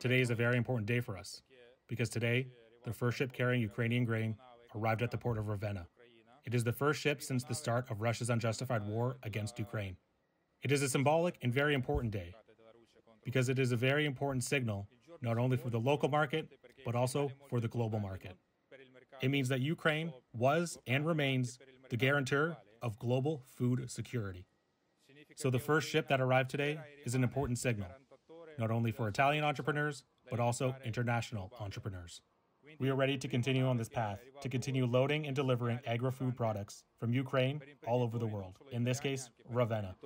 Today is a very important day for us, because today, the first ship carrying Ukrainian grain arrived at the port of Ravenna. It is the first ship since the start of Russia's unjustified war against Ukraine. It is a symbolic and very important day, because it is a very important signal, not only for the local market, but also for the global market. It means that Ukraine was and remains the guarantor of global food security. So the first ship that arrived today is an important signal, not only for Italian entrepreneurs, but also international entrepreneurs. We are ready to continue on this path, to continue loading and delivering agri-food products from Ukraine all over the world, in this case, Ravenna.